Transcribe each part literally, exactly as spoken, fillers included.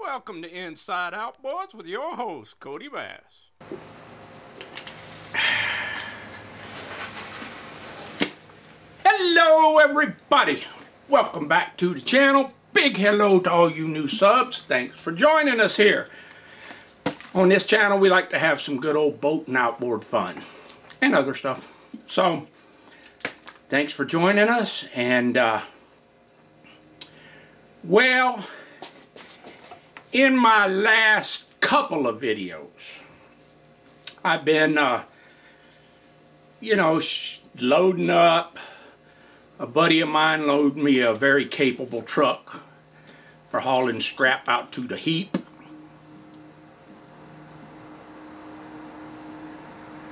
Welcome to Inside Outboards with your host, Cody Bass. Hello, everybody. Welcome back to the channel. Big hello to all you new subs. Thanks for joining us here. On this channel, we like to have some good old boat and outboard fun and other stuff. So, thanks for joining us. And, uh, well... in my last couple of videos, I've been, uh, you know, sh loading up. A buddy of mine loaded me a very capable truck for hauling scrap out to the heap.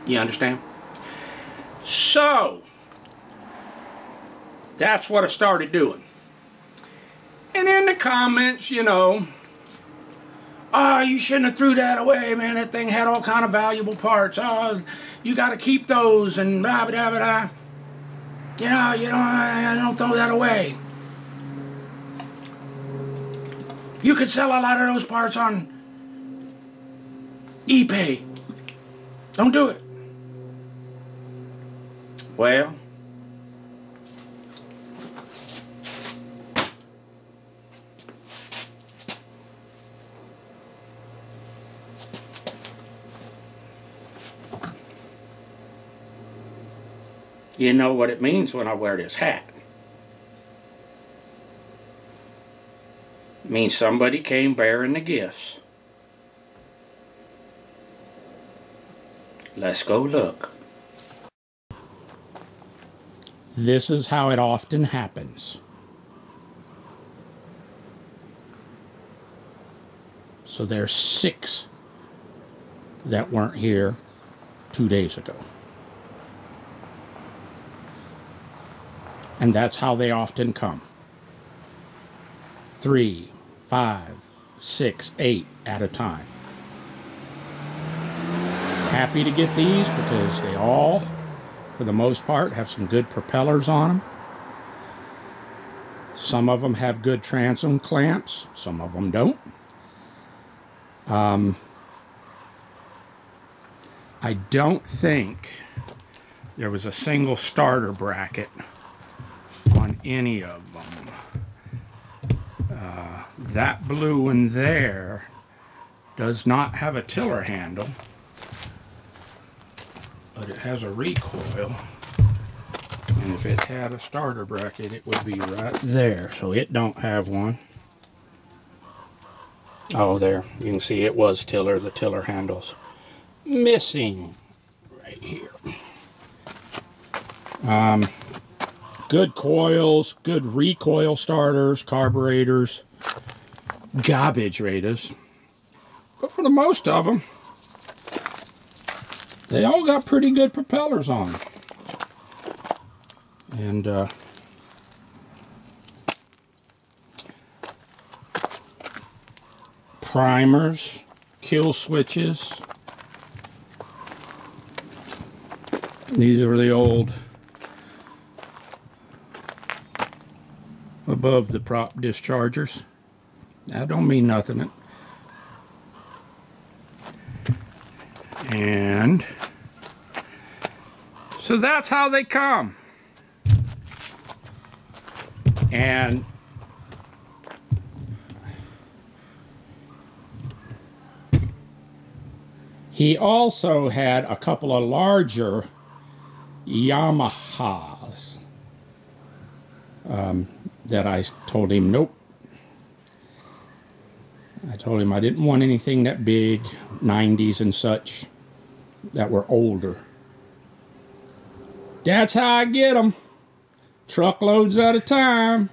You understand? So, that's what I started doing. And in the comments, you know, oh, you shouldn't have threw that away, man. That thing had all kind of valuable parts. Oh, you got to keep those and blah, blah, blah, blah. You know, you know, I don't throw that away. You could sell a lot of those parts on eBay. Don't do it. Well, you know what it means when I wear this hat. It means somebody came bearing the gifts. Let's go look. This is how it often happens. So there's six that weren't here two days ago. And that's how they often come. Three, five, six, eight at a time. Happy to get these because they all, for the most part, have some good propellers on them. Some of them have good transom clamps. Some of them don't. Um, I don't think there was a single starter bracket on any of them. Uh, that blue one there does not have a tiller handle, but it has a recoil, and if it had a starter bracket it would be right there, so it don't have one. Oh, there you can see it was tiller. The tiller handle's missing right here. um, Good coils, good recoil starters, carburetors, garbage raters. But for the most of them, they all got pretty good propellers on them. And uh, primers, kill switches. These are the old... above the prop dischargers. That don't mean nothing. And so that's how they come. And he also had a couple of larger Yamahas. Um, that I told him, nope. I told him I didn't want anything that big, nineties and such, that were older. That's how I get them. Truckloads at a time.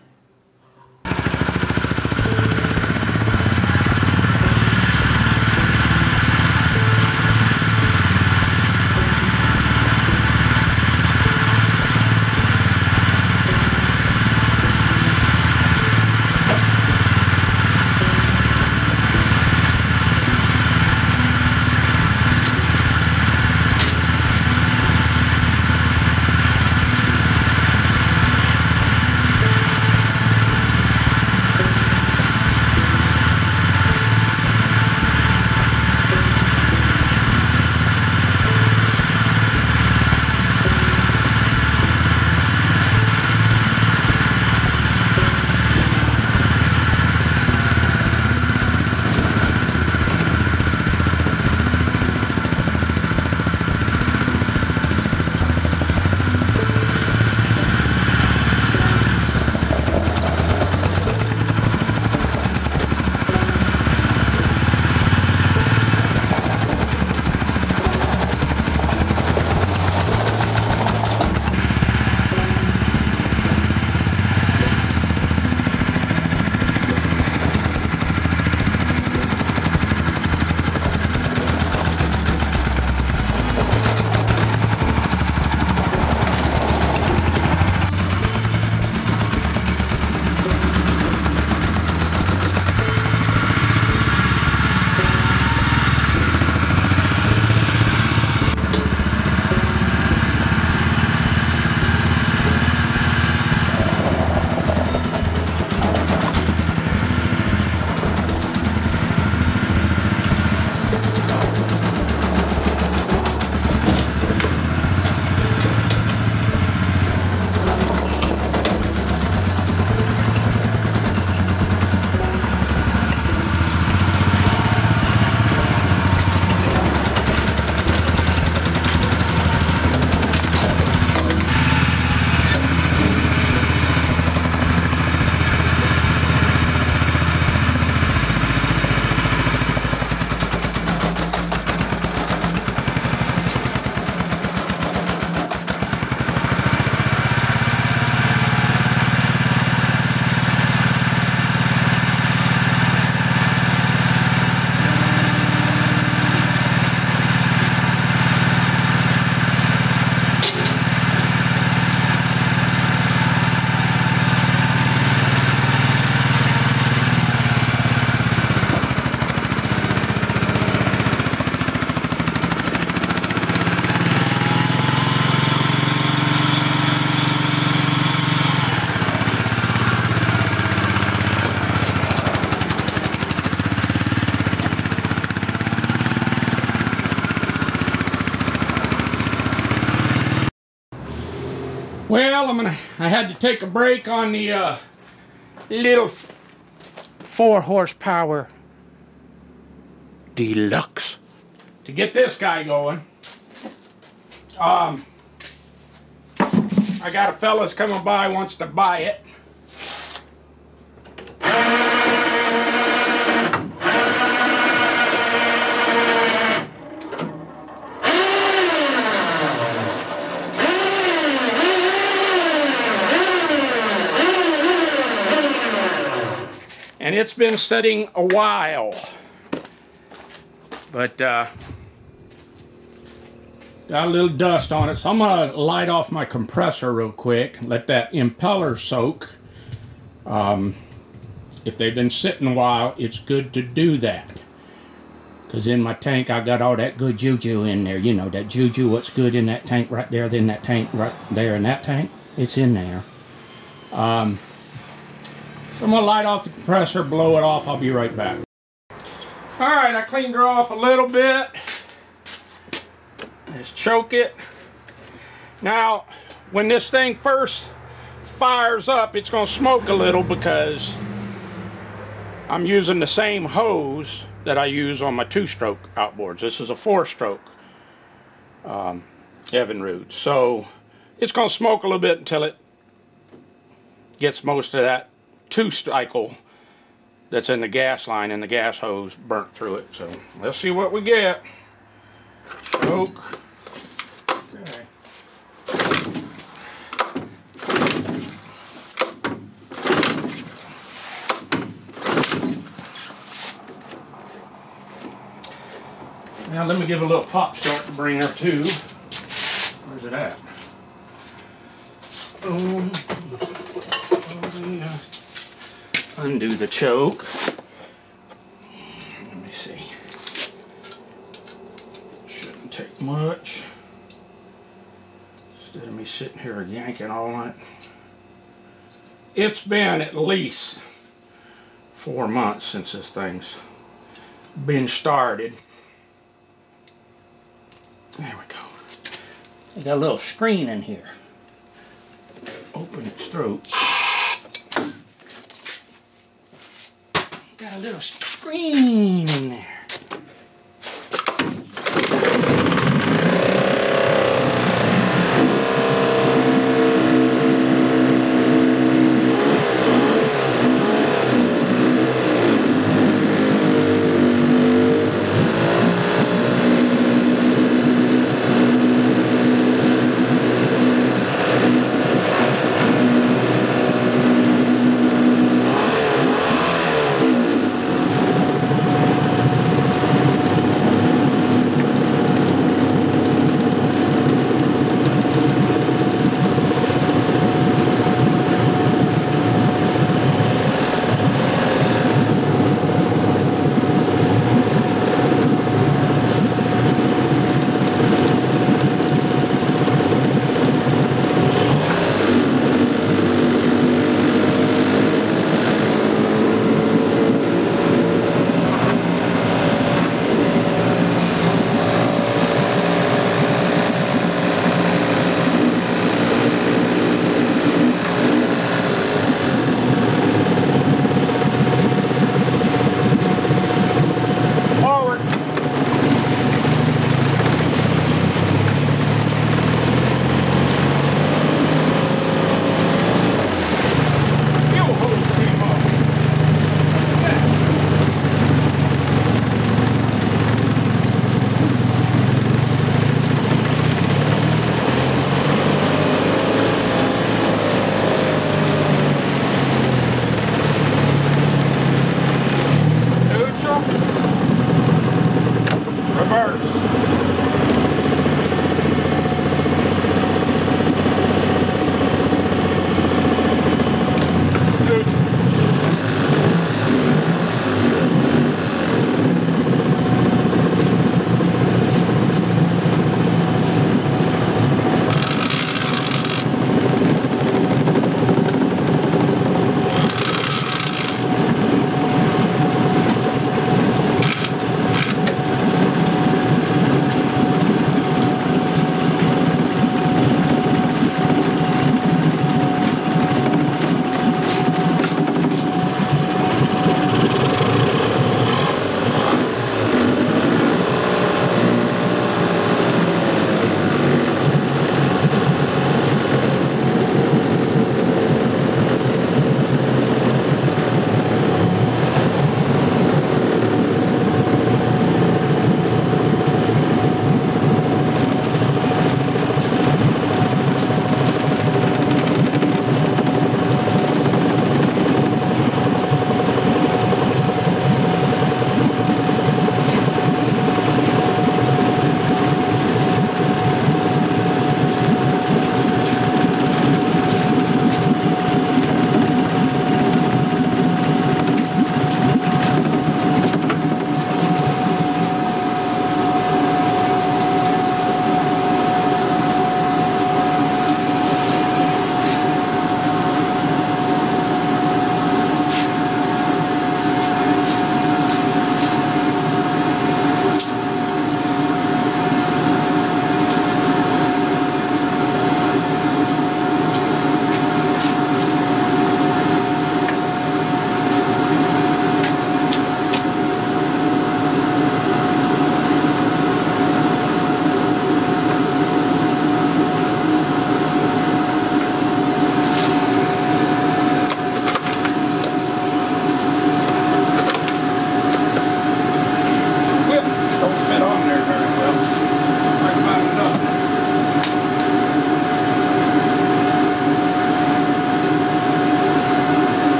Well, I'm gonna, I had to take a break on the uh, little four horsepower deluxe to get this guy going. Um, I got a fella's coming by, wants to buy it. And it's been sitting a while, but uh, got a little dust on it, so I'm going to light off my compressor real quick, let that impeller soak. Um, if they've been sitting a while, it's good to do that, because in my tank I got all that good juju in there, you know, that juju, what's good in that tank right there, then that tank right there, and that tank, it's in there. Um, So I'm going to light off the compressor, blow it off, I'll be right back. Alright, I cleaned her off a little bit. Just choke it. Now, when this thing first fires up, it's going to smoke a little because I'm using the same hose that I use on my two-stroke outboards. This is a four-stroke um, Evinrude. So, it's going to smoke a little bit until it gets most of that two-cycle that's in the gas line and the gas hose burnt through it. So let's see what we get. Choke. Okay. Now let me give a little pop start to bring her to. Where's it at? Um, yeah. Undo the choke. Let me see. Shouldn't take much. Instead of me sitting here yanking all on it. It's been at least four months since this thing's been started. There we go. We got a little screen in here. Open its throat. Got a little screen in there.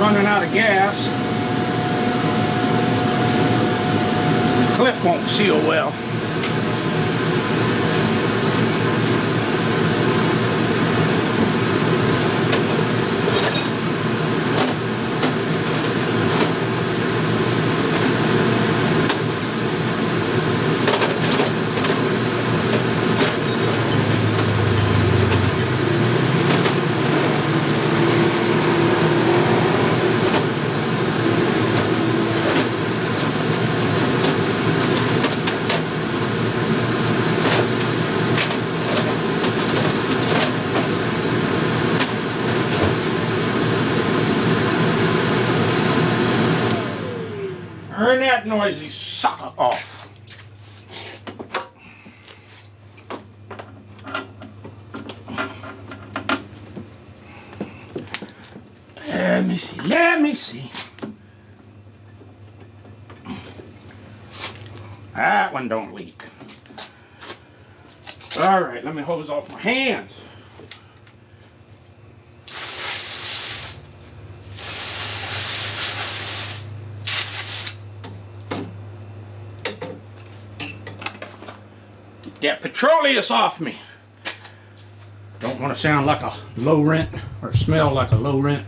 running out of gas. The clip won't seal well. Turn that noisy sucker off. Let me see, let me see. That one don't leak. All right, let me hose off my hands. That petroleus off me. Don't want to sound like a low rent or smell like a low rent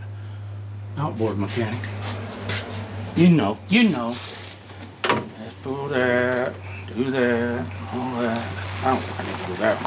outboard mechanic. You know, you know. Let's pull that, do that, all that. I don't think I need to do that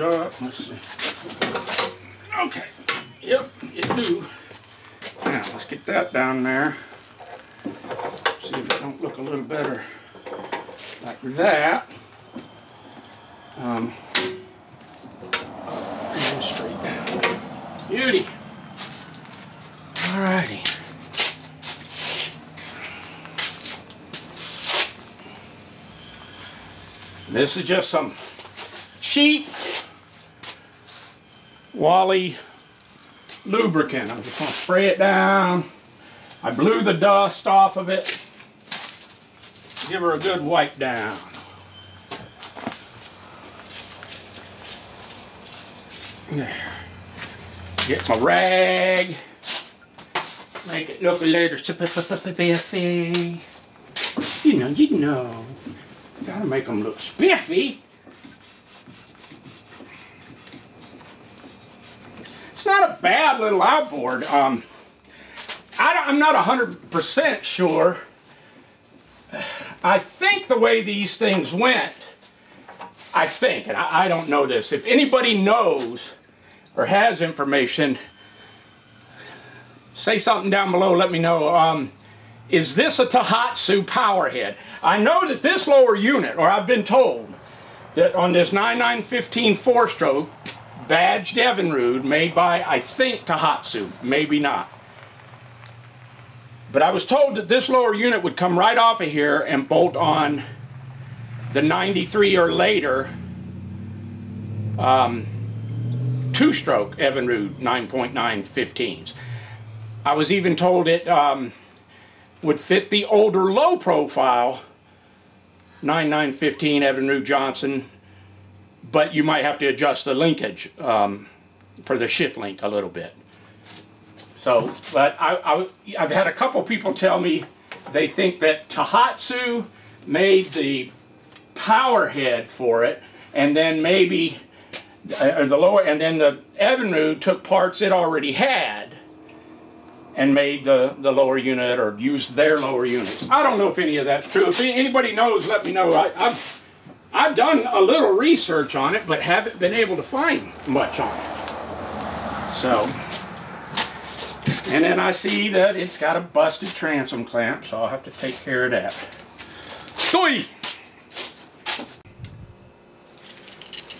up. Let's see. Okay. Yep, it do. Now, let's get that down there. See if it don't look a little better like that. Um, and straight down. Beauty. Alrighty. This is just some cheap Wally lubricant. I'm just going to spray it down. I blew the dust off of it. Give her a good wipe down. There. Get my rag. Make it look a little spiffy. You know, you know. You gotta make them look spiffy. It's not a bad little outboard. Um, I don't, I'm not one hundred percent sure. I think the way these things went, I think, and I, I don't know this. If anybody knows or has information, say something down below, let me know. Um, is this a Tohatsu powerhead? I know that this lower unit, or I've been told, that on this nine nine fifteen four-stroke, badged Evinrude, made by, I think, Tohatsu, maybe not. But I was told that this lower unit would come right off of here and bolt on the ninety-three or later um, two-stroke Evinrude nine point nine fifteens. I was even told it um, would fit the older low profile ninety-nine fifteen Evinrude Johnson, but you might have to adjust the linkage um, for the shift link a little bit. So, but I, I, I've had a couple people tell me they think that Tohatsu made the power head for it, and then maybe or the lower, and then the Evinrude took parts it already had and made the, the lower unit, or used their lower unit. I don't know if any of that's true. If anybody knows, let me know. I, I've, I've done a little research on it, but haven't been able to find much on it. So, and then I see that it's got a busted transom clamp, so I'll have to take care of that. Soy!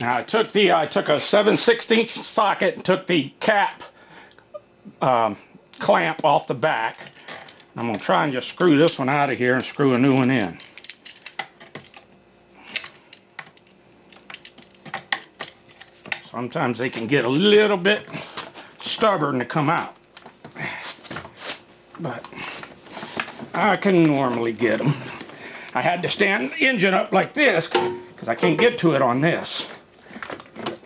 Now I took the, I took a seven sixteenths socket and took the cap um, clamp off the back. I'm going to try and just screw this one out of here and screw a new one in. Sometimes they can get a little bit stubborn to come out, but I can normally get them. I had to stand the engine up like this because I can't get to it on this.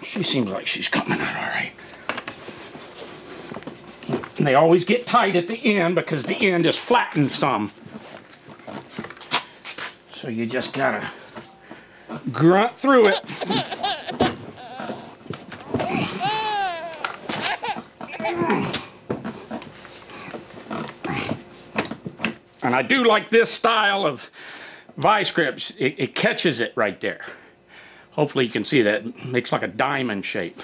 She seems like she's coming out all right. And they always get tight at the end because the end is flattened some. So you just gotta grunt through it. And I do like this style of vice grips. It, it catches it right there. Hopefully you can see that. It makes like a diamond shape.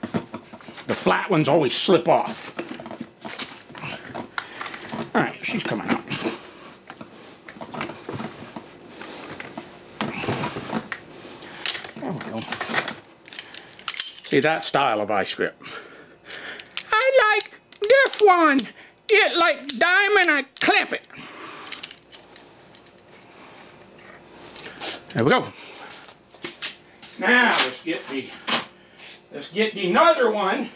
The flat ones always slip off. All right, she's coming out. There we go. See that style of vice grip. I like this one. It like diamond, I clamp it. There we go. Now let's get the let's get the another one,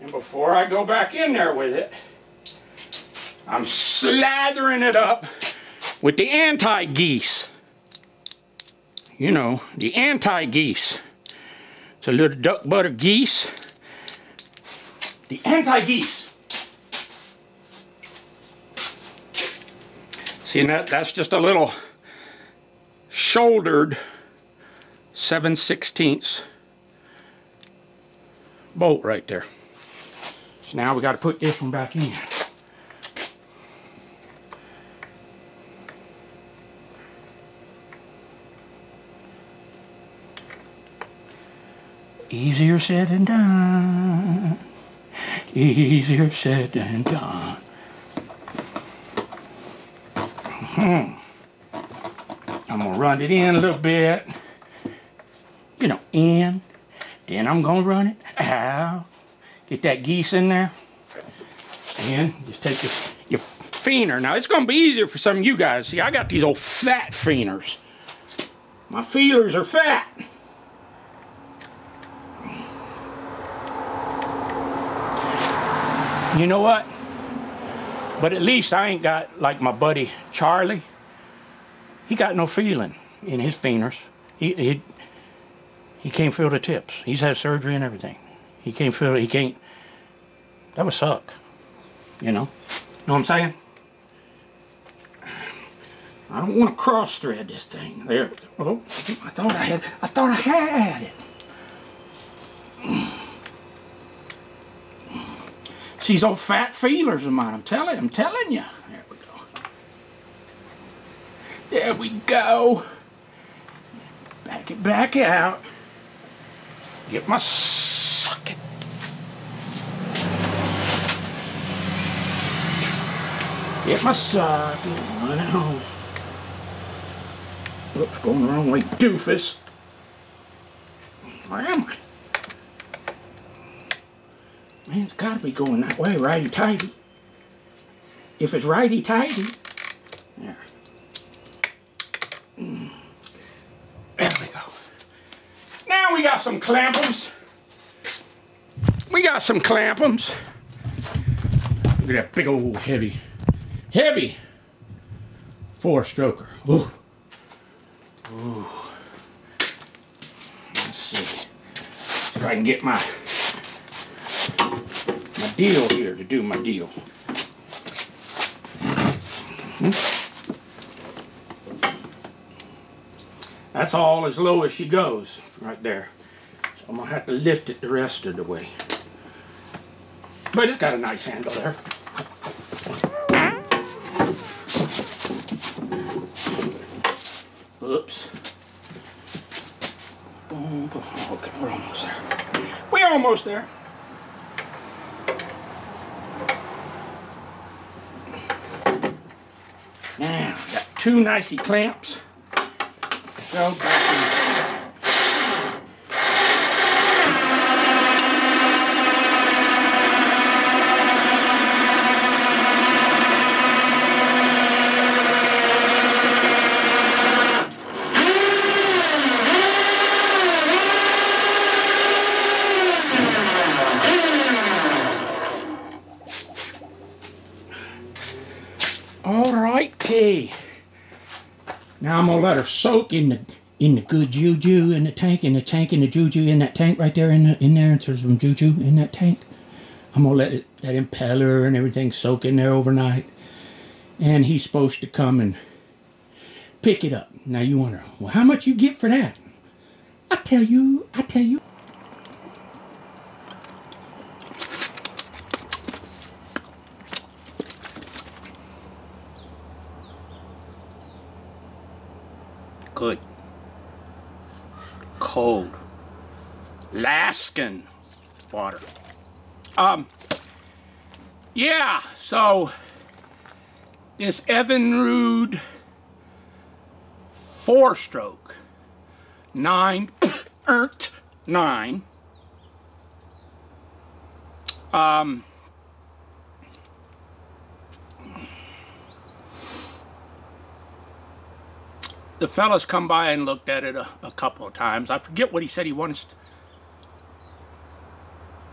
and before I go back in there with it, I'm slathering it up with the anti-geese. You know, the anti-geese. It's a little duck butter geese. The anti-geese. See, that, that's just a little shouldered seven sixteenths bolt right there. So now we got to put this one back in. Easier said than done. Easier said than done. Hmm. I'm going to run it in a little bit, you know, in, then I'm going to run it out, get that geese in there, and just take your, your feener. Now, it's going to be easier for some of you guys. See, I got these old fat feeners. My feelers are fat. You know what? But at least I ain't got, like my buddy Charlie, he got no feeling in his fingers. He, he, he can't feel the tips. He's had surgery and everything. He can't feel it, he can't, that would suck, you know? Know what I'm saying? I don't want to cross thread this thing. There, oh, I thought I had, I thought I had it. These old fat feelers of mine, I'm telling, I'm telling you. There we go. There we go. Back it back out. Get my socket. Get my socket. Run it home. Oops, going the wrong way, doofus. Where am I? Man, it's got to be going that way, righty-tighty. If it's righty-tighty. There. There we go. Now we got some clampums. We got some clampums. Look at that big old heavy, Heavy four-stroker. Ooh. Ooh. Let's see if I can get my my deal here to do my deal. That's all as low as she goes right there. So I'm gonna have to lift it the rest of the way. But it's got a nice handle there. Oops. Okay, we're almost there. We're almost there. Now, got two nicey clamps. So, now I'm gonna let her soak in the in the good juju in the tank, in the tank, in the juju in that tank right there, in the, in there, and there's some juju in that tank. I'm gonna let it, that impeller and everything soak in there overnight, and he's supposed to come and pick it up. Now you wonder, well, how much you get for that? I tell you, I tell you. Good. Cold. Alaskan water. Um, yeah, so this Evinrude four-stroke, nine, ernt nine, um, the fella's come by and looked at it a, a couple of times. I forget what he said he wants. To,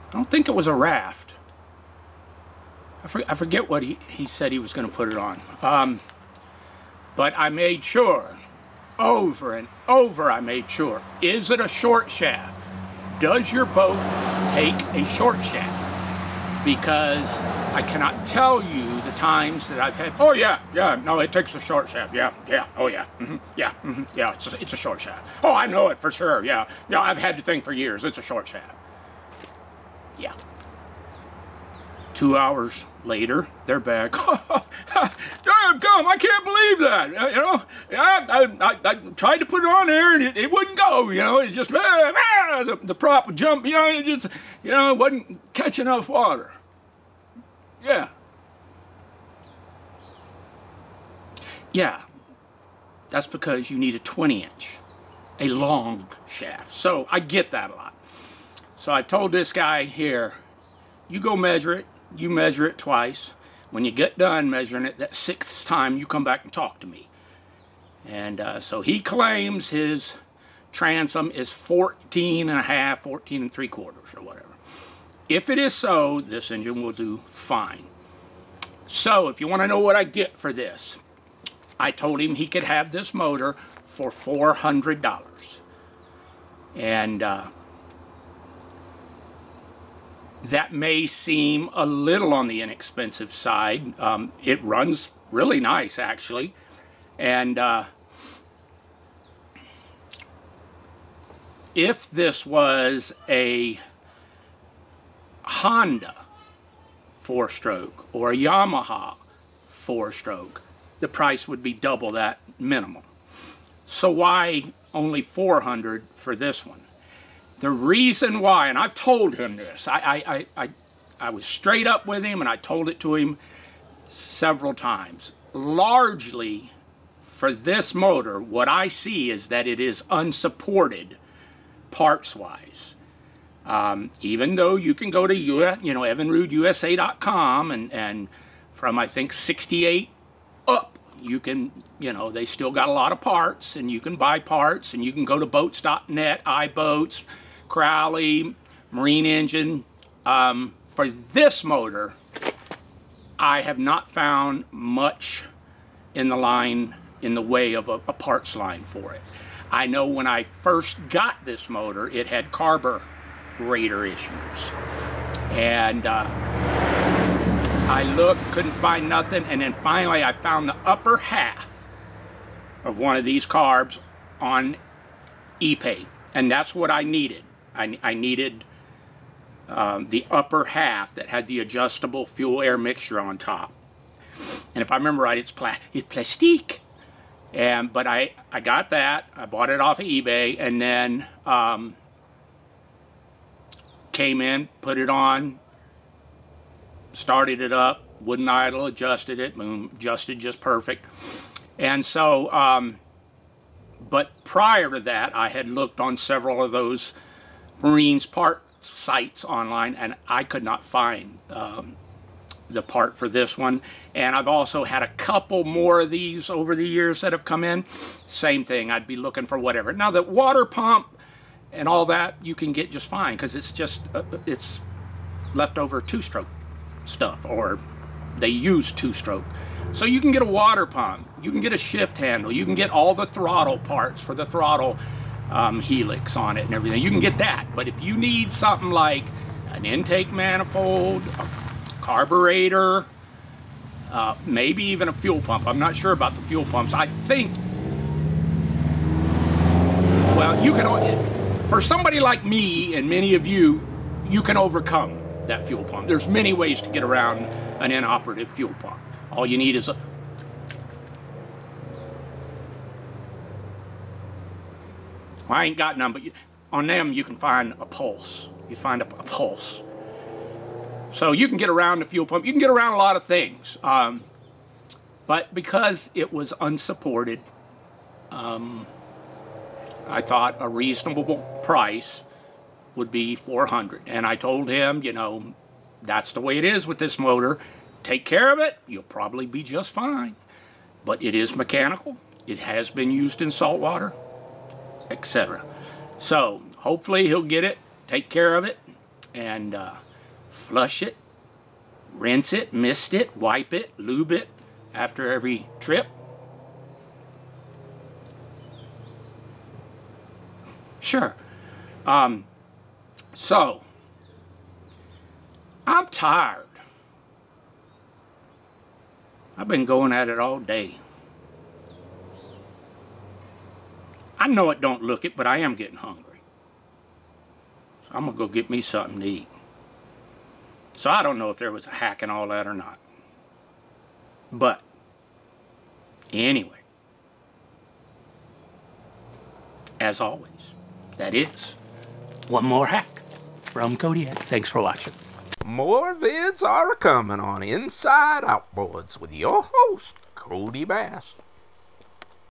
I don't think it was a raft. I, for, I forget what he, he said he was going to put it on. Um, but I made sure, over and over I made sure, is it a short shaft? Does your boat take a short shaft? Because I cannot tell you times that I've had, oh yeah, yeah, no, it takes a short shaft, yeah, yeah, oh yeah, mm-hmm, yeah, mm-hmm, yeah, it's a, it's a short shaft. Oh, I know it for sure, yeah, yeah, I've had the thing for years, it's a short shaft. Yeah. Two hours later, they're back. Damn, come, I can't believe that, you know, I, I, I, I tried to put it on there and it, it wouldn't go, you know, it just, ah, ah, the, the prop would jump, you know, it just, you know, it wasn't catching enough water. Yeah. Yeah, that's because you need a twenty inch, a long shaft. So I get that a lot. So I told this guy here, you go measure it, you measure it twice. When you get done measuring it, that sixth time you come back and talk to me. And uh, so he claims his transom is fourteen and a half, fourteen and three quarters or whatever. If it is so, this engine will do fine. So if you want to know what I get for this, I told him he could have this motor for four hundred dollars. And uh, that may seem a little on the inexpensive side. Um, it runs really nice, actually. And uh, if this was a Honda four-stroke or a Yamaha four-stroke, the price would be double that minimum. So why only four hundred dollars for this one? The reason why, and I've told him this, I, I, I, I was straight up with him and I told it to him several times. Largely for this motor, what I see is that it is unsupported parts-wise. Um, even though you can go to, you know, evinrude usa dot com and, and from, I think, sixty-eight up, you can, you know, they still got a lot of parts, and you can buy parts, and you can go to boats dot net, iboats, crowley marine engine. Um, for this motor, I have not found much in the line, in the way of a, a parts line for it. I know when I first got this motor, it had carburetor issues, and uh, I looked, couldn't find nothing, and then finally I found the upper half of one of these carbs on eBay, and that's what I needed. I, I needed um, the upper half that had the adjustable fuel-air mixture on top. And if I remember right, it's, pla it's plastique. And, but I, I got that, I bought it off of eBay, and then um, came in, put it on, started it up, wouldn't idle, adjusted it, boom, adjusted just perfect. And so, um, but prior to that, I had looked on several of those Marines part sites online, and I could not find um, the part for this one. And I've also had a couple more of these over the years that have come in. Same thing, I'd be looking for whatever. Now the water pump and all that you can get just fine, because it's just uh, it's leftover two-stroke stuff, or they use two-stroke. So you can get a water pump, you can get a shift handle, you can get all the throttle parts for the throttle um, helix on it and everything. You can get that. But if you need something like an intake manifold, a carburetor, uh, maybe even a fuel pump. I'm not sure about the fuel pumps. I think, well, you can, for somebody like me and many of you, you can overcome that fuel pump. There's many ways to get around an inoperative fuel pump. All you need is a, well, I ain't got none, but you, on them you can find a pulse. You find a, a pulse. So you can get around the fuel pump. You can get around a lot of things. Um, but because it was unsupported, um, I thought a reasonable price would be four hundred dollars. And I told him, you know, that's the way it is with this motor. Take care of it. You'll probably be just fine. But it is mechanical. It has been used in salt water, et cetera. So hopefully he'll get it, take care of it, and... Uh, flush it, rinse it, mist it, wipe it, lube it after every trip. Sure. Um, so, I'm tired. I've been going at it all day. I know it don't look it, but I am getting hungry. So I'm going to go get me something to eat. So I don't know if there was a hack and all that or not. But anyway, as always, that is one more hack from Kodibass. Thanks for watching. More vids are coming on Inside Outboards with your host, Kodibass.